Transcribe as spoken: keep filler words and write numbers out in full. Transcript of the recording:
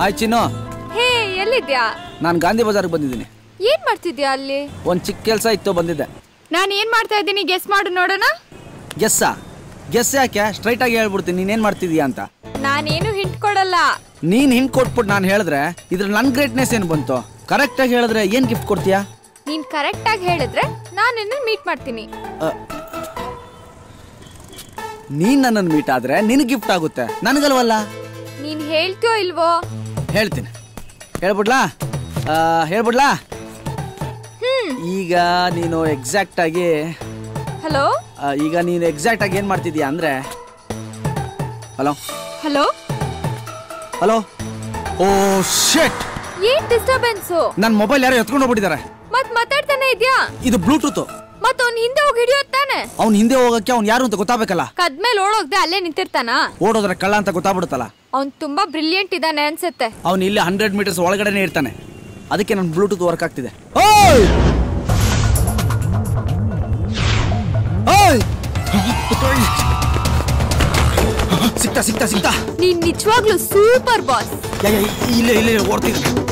Hi ಚಿನ್ನು. ಹೇ ಎಲ್ಲಿದ್ಯಾ? ನಾನು ಗಾಂಧಿ ಬಜಾರ್ಗೆ ಬಂದಿದ್ದೀನಿ. ಏನ್ ಮಾಡ್ತಿದ್ಯಾ ಅಲ್ಲಿ? ಒಂದು ಚಿಕ್ಕ ಕೆಲಸ ಇತ್ತು, ಬಂದಿದ್ದೆ. ನಾನು ಏನು ಮಾಡ್ತಾ ಇದ್ದೀನಿ ಗೆಸ್ ಮಾಡು ನೋಡೋಣ. ಗೆಸ್ಸಾ? ಗೆಸ್ ಯಾಕೆ? ಸ್ಟ್ರೈಟ್ ಆಗಿ ಹೇಳ್ಬಿಡ್ತೀನಿ ನೀನೇನ್ ಮಾಡ್ತಿದ್ಯಾ ಅಂತ. ನಾನೇನು ಹಿಂಟ್ ಕೊಡಲ್ಲ. ನೀನ್ ಹಿಂಟ್ ಕೊಟ್ಬಿಟ್ಟು ನಾನು ಹೇಳಿದ್ರೆ ಇದ್ರ ನನ್ನ ಗ್ರೇಟ್ನೆಸ್ ಏನು ಬಂತು? ಕರೆಕ್ಟ್ ಆಗಿ ಹೇಳಿದ್ರೆ ಏನ್ ಗಿಫ್ಟ್ ಕೊಡ್ತೀಯಾ? ನೀನ್ ಕರೆಕ್ಟ್ ಆಗಿ ಹೇಳಿದ್ರೆ ನಾನು ನಿನ್ನ ಮೀಟ್ ಮಾಡ್ತೀನಿ. ನೀನ್ ನನ್ನನ್ನು ಮೀಟ್ ಆದ್ರೆ ನಿನಗೆ ಗಿಫ್ಟ್ ಆಗುತ್ತೆ, ನನಗಲ್ವಲ್ಲ. ನೀನ್ ಹೇಳ್ತೀಯೋ ಇಲ್ವೋ? ಹೇಳ್ತೀನಿ. ಹೇಳ್ಬಿಡ್ಲಾ? ಹೇಳ್ಬಿಡ್ಲಾ? ಈಗ ನೀನು ಎಕ್ಸಾಕ್ಟ್ ಆಗಿ ಹಲೋ ಈಗ ನೀನು ಎಕ್ಸಾಕ್ಟ್ ಆಗಿ ಏನು ಮಾಡ್ತಿದ್ಯಾ ಅಂದರೆ hello hello hello oh shit, ಏನು ಡಿಸ್ಟರ್ಬೆನ್ಸ್! ನನ್ನ ಮೊಬೈಲ್ ಯಾರೋ ಎತ್ಕೊಂಡು ಹೋಗ್ಬಿಟ್ಟಿದ್ದಾರೆ. ಮತ್ತೆ ಮಾತಾಡ್ತಾನೆ ಇದೆಯಾ? ಇದು ಬ್ಲೂಟೂತ್. ಮತ್ತೆ ಅವನು ಹಿಂದೆ ಹೋಗಿ ಹಿಡಿಯುತ್ತಾನೆ. ಅವನು ಹಿಂದೆ ಹೋಗಕ್ಕೆ ಅವನು ಯಾರು ಅಂತ ಗೊತ್ತಾಗಬೇಕಲ್ಲ. ಕದ್ಮೇಲೆ ಓಡೋಗದೆ ಅಲ್ಲೇ ನಿಂತಿರ್ತಾನ. ಓಡೋದ್ರೆ ಕಳ್ಳ ಅಂತ ಗೊತ್ತಾಗ್ಬಿಡುತ್ತಲ್ಲ. ಅವನು ತುಂಬಾ ಬ್ರಿಲಿಯಂಟ್ ಇದ್ದಾನೆ ಅನ್ಸುತ್ತೆ. ಅವನು ಇಲ್ಲಿ ಹಂಡ್ರೆಡ್ ಮೀಟರ್ಸ್ ಒಳಗಡೆನೆ ಇರ್ತಾನೆ. ಅದಕ್ಕೆ ನನ್ನ ಬ್ಲೂಟೂತ್ ವರ್ಕ್ ಆಗ್ತಿದೆ. ಓಯ್ ಸಿಕ್ತಾ ಸಿಕ್ತಾ ಸಿಕ್ತಾ. ನೀನ್ ನಿಜವಾಗ್ಲೂ ಸೂಪರ್ ಬಾಸ್. ಇಲ್ಲ ಇಲ್ಲ ಓಡ್ತಿದ್ದೀನಿ.